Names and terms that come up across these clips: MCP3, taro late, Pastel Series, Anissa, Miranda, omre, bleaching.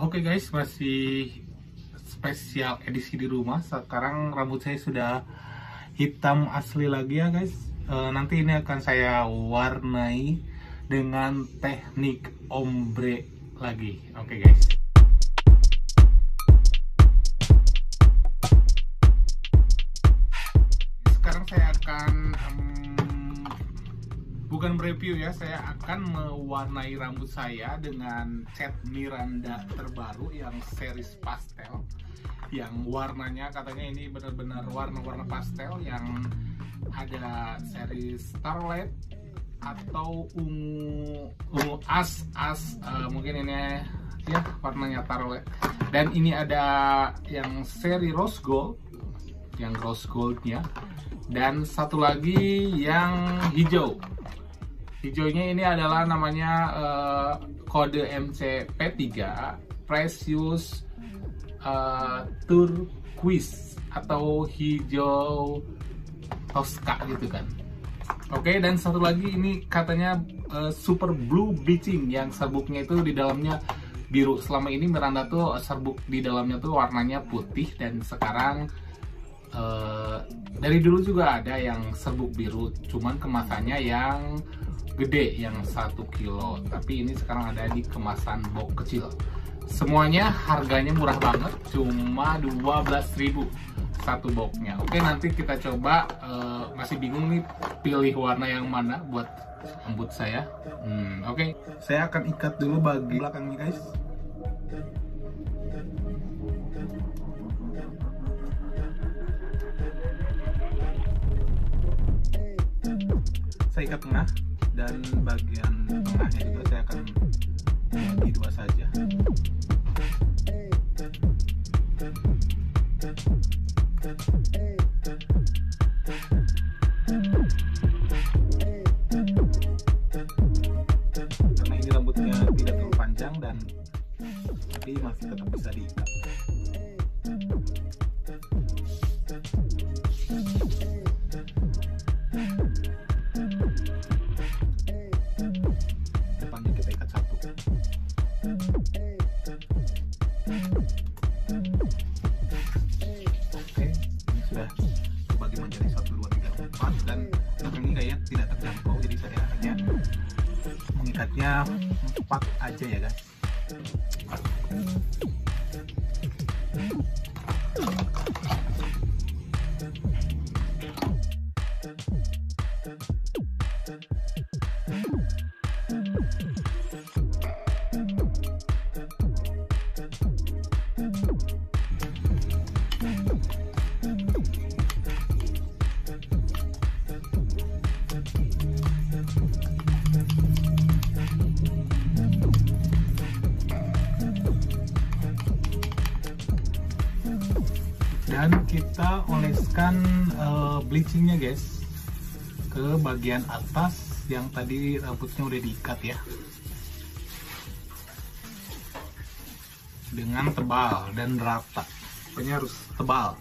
Oke guys, masih spesial edisi di rumah. Sekarang rambut saya sudah hitam asli lagi ya guys. Nanti ini akan saya warnai dengan teknik ombre lagi. Oke guys. Sekarang saya akan bukan mereview ya, saya akan mewarnai rambut saya dengan cat Miranda terbaru yang series pastel, yang warnanya katanya ini benar-benar warna-warna pastel yang ada seri starlight atau ungu mungkin ini ya warnanya starlight, dan ini ada yang seri rose gold, yang rose goldnya, dan satu lagi yang hijau. Hijaunya ini adalah namanya kode MCP3 Precious Turquoise atau hijau Tosca gitu kan. Oke, dan satu lagi ini katanya super blue bleaching, yang serbuknya itu di dalamnya biru. Selama ini Miranda tuh serbuk di dalamnya tuh warnanya putih, dan sekarang dari dulu juga ada yang serbuk biru, cuman kemasannya yang gede yang 1 kilo, tapi ini sekarang ada di kemasan box kecil. Semuanya harganya murah banget, cuma 12.000 satu boxnya. Oke, nanti kita coba. Masih bingung nih pilih warna yang mana buat rambut saya. Oke. Saya akan ikat dulu bagian belakangnya guys. Saya ikat tengah, dan bagian tengahnya juga saya akan bagi dua saja. Karena ini rambutnya tidak terlalu panjang dan tapi masih tetap bisa diikat. Mengikatnya 4 aja ya guys. Dan kita oleskan bleachingnya guys ke bagian atas yang tadi rambutnya udah diikat ya, dengan tebal dan rata. Pokoknya harus tebal.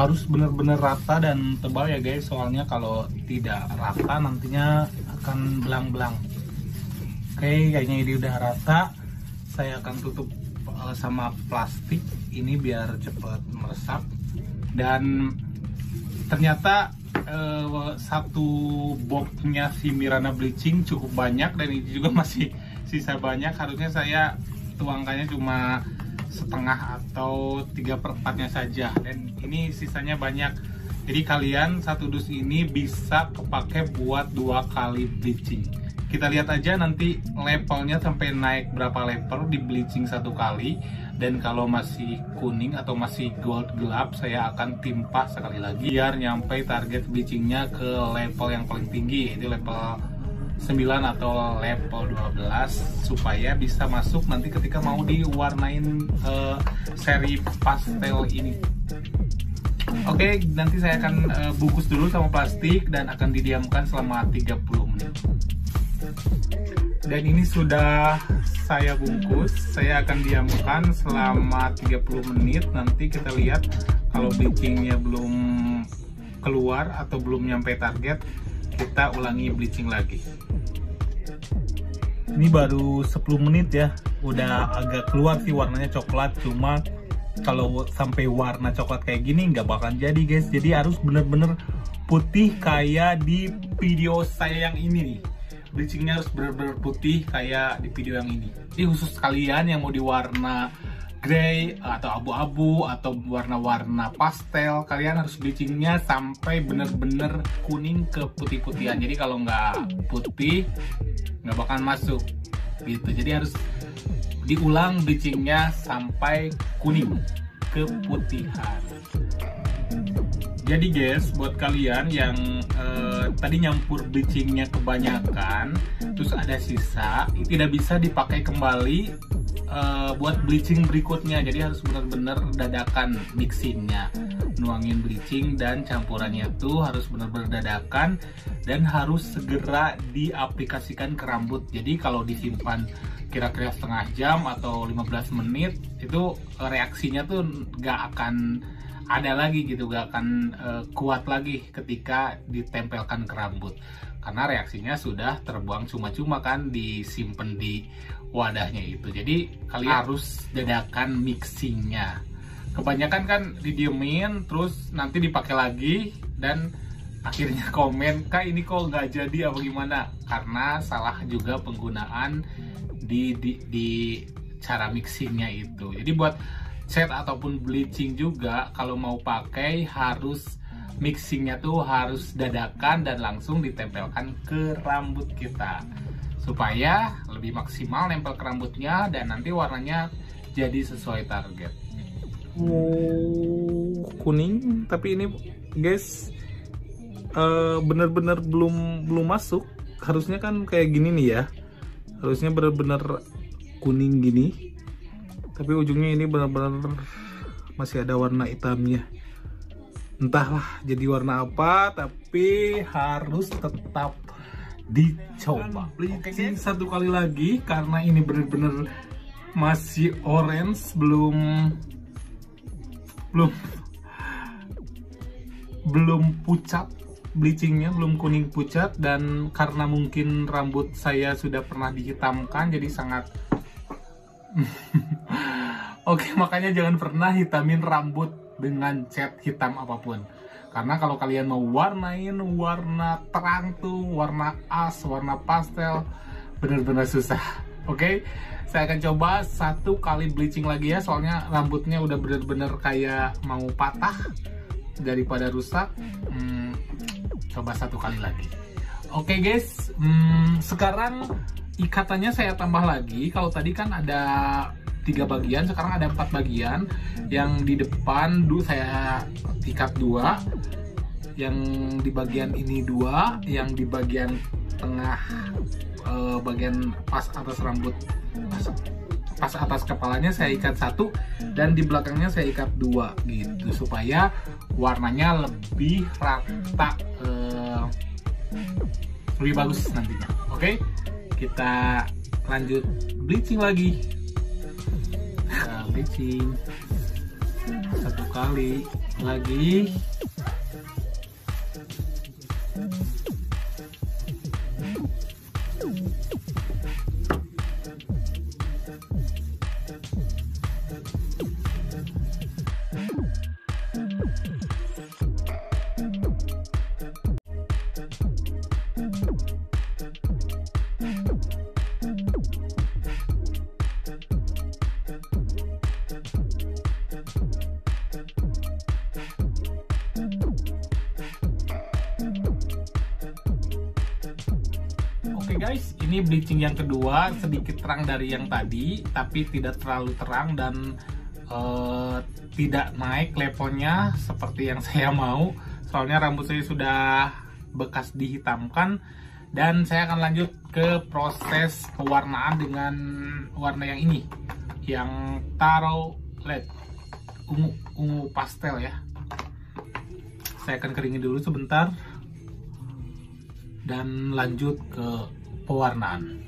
Harus benar-benar rata dan tebal ya guys, soalnya kalau tidak rata nantinya akan belang-belang. Oke, kayaknya ini udah rata. Saya akan tutup sama plastik ini biar cepat meresap. Dan ternyata satu boxnya si Miranda bleaching cukup banyak, dan ini juga masih sisa banyak. Harusnya saya tuangkannya cuma setengah atau 3/4-nya saja, dan ini sisanya banyak. Jadi kalian satu dus ini bisa kepake buat 2 kali bleaching. Kita lihat aja nanti levelnya sampai naik berapa level di bleaching 1 kali, Dan kalau masih kuning atau masih gold gelap, saya akan timpa sekali lagi biar nyampe target bleachingnya ke level yang paling tinggi, yaitu level 9 atau level 12, supaya bisa masuk nanti ketika mau diwarnain seri pastel ini. Oke, nanti saya akan bungkus dulu sama plastik dan akan didiamkan selama 30 menit. Dan ini sudah saya bungkus, saya akan diamkan selama 30 menit. Nanti kita lihat kalau bleachingnya belum keluar atau belum nyampe target, kita ulangi bleaching lagi. Ini baru 10 menit ya, udah agak keluar sih warnanya coklat, cuma kalau sampai warna coklat kayak gini nggak bakal jadi guys. Jadi harus bener-bener putih kayak di video saya yang ini nih. Bleachingnya harus bener-bener putih kayak di video yang ini. Jadi khusus kalian yang mau di warna grey atau abu-abu atau warna-warna pastel, kalian harus bleachingnya sampai bener-bener kuning ke putih-putihan. Jadi kalau nggak putih nggak bakal masuk gitu. Jadi harus diulang bleachingnya sampai kuning keputihan. Jadi guys, buat kalian yang tadi nyampur bleachingnya kebanyakan terus ada sisa, tidak bisa dipakai kembali buat bleaching berikutnya. Jadi harus benar-benar dadakan mixingnya, nuangin bleaching dan campurannya tuh harus benar-benar dadakan dan harus segera diaplikasikan ke rambut. Jadi kalau disimpan kira-kira setengah jam atau 15 menit itu reaksinya tuh gak akan ada lagi gitu, gak akan kuat lagi ketika ditempelkan ke rambut, karena reaksinya sudah terbuang cuma-cuma kan, disimpan di wadahnya itu. Jadi kalian harus dadakan mixingnya. Kebanyakan kan didiemin terus nanti dipakai lagi dan akhirnya komen, "Kak, ini kok nggak jadi apa gimana?" Karena salah juga penggunaan di cara mixingnya itu. Jadi buat set ataupun bleaching juga kalau mau pakai harus mixingnya tuh harus dadakan dan langsung ditempelkan ke rambut kita supaya lebih maksimal nempel ke rambutnya dan nanti warnanya jadi sesuai target. Kuning, tapi ini guys bener-bener belum masuk. Harusnya kan kayak gini nih ya, harusnya bener-bener kuning gini, tapi ujungnya ini bener-bener masih ada warna hitamnya. Entahlah jadi warna apa, tapi harus tetap dicoba. Bleaching satu kali lagi karena ini bener-bener masih orange, belum pucat bleachingnya, belum kuning pucat, dan karena mungkin rambut saya sudah pernah dihitamkan jadi sangat oke, makanya jangan pernah hitamin rambut dengan cat hitam apapun, karena kalau kalian mau warnain warna terang tuh, warna as, warna pastel, bener-bener susah. Oke, saya akan coba 1 kali bleaching lagi ya, soalnya rambutnya udah bener-bener kayak mau patah daripada rusak. Coba 1 kali lagi. Oke guys, sekarang ikatannya saya tambah lagi. Kalau tadi kan ada 3 bagian, sekarang ada 4 bagian. Yang di depan dulu saya ikat 2, yang di bagian ini 2, yang di bagian tengah bagian pas atas rambut, pas atas kepalanya saya ikat 1, dan di belakangnya saya ikat 2 gitu, supaya warnanya lebih rata, lebih bagus nantinya. Oke, kita lanjut bleaching lagi. Kita bleaching 1 kali lagi. Guys, ini bleaching yang kedua, sedikit terang dari yang tadi tapi tidak terlalu terang dan tidak naik leponnya seperti yang saya mau. Soalnya rambut saya sudah bekas dihitamkan, dan saya akan lanjut ke proses pewarnaan dengan warna yang ini, yang taro led ungu pastel ya. Saya akan keringin dulu sebentar dan lanjut ke pewarnaan.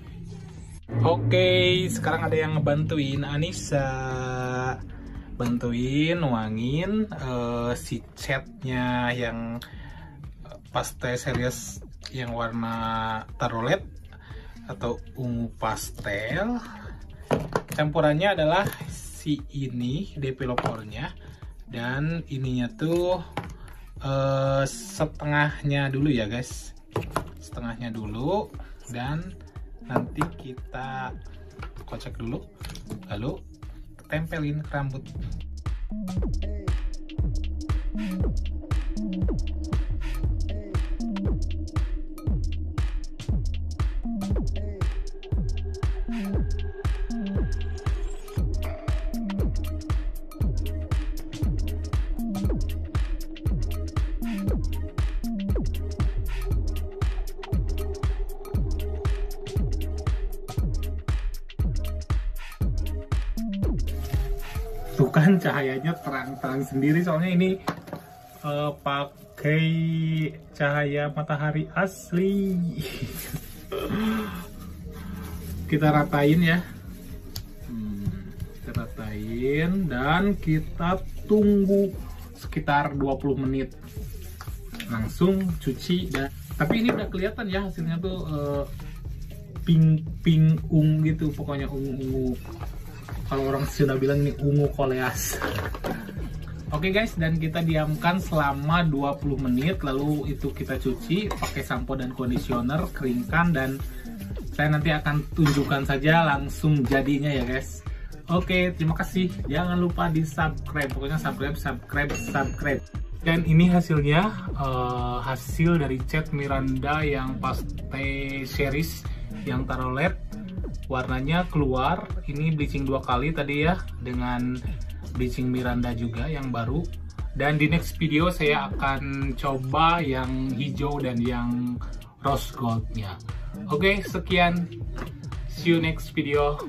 Oke, sekarang ada yang ngebantuin Anissa, bantuin nuangin si catnya yang pastel series, yang warna tarolet atau ungu pastel. Campurannya adalah si ini developernya, dan ininya tuh setengahnya dulu ya guys, setengahnya dulu, dan nanti kita kocok dulu lalu tempelin ke rambut. Bukan, cahayanya terang-terang sendiri soalnya ini pakai cahaya matahari asli. Kita ratain ya, kita ratain dan kita tunggu sekitar 20 menit, langsung cuci. Dan tapi ini udah kelihatan ya hasilnya tuh pink ungu gitu, pokoknya ungu-ungu. Kalau orang sudah bilang ini ungu koleas. Oke guys, dan kita diamkan selama 20 menit, lalu itu kita cuci pakai sampo dan conditioner, keringkan, dan saya nanti akan tunjukkan saja langsung jadinya ya guys. Oke, terima kasih. Jangan lupa di subscribe, pokoknya subscribe. Dan ini hasilnya, hasil dari cat Miranda yang pastel series yang tarolet. Warnanya keluar, ini bleaching 2 kali tadi ya, dengan bleaching Miranda juga yang baru. Dan di next video saya akan coba yang hijau dan yang rose goldnya. Oke, sekian, see you next video.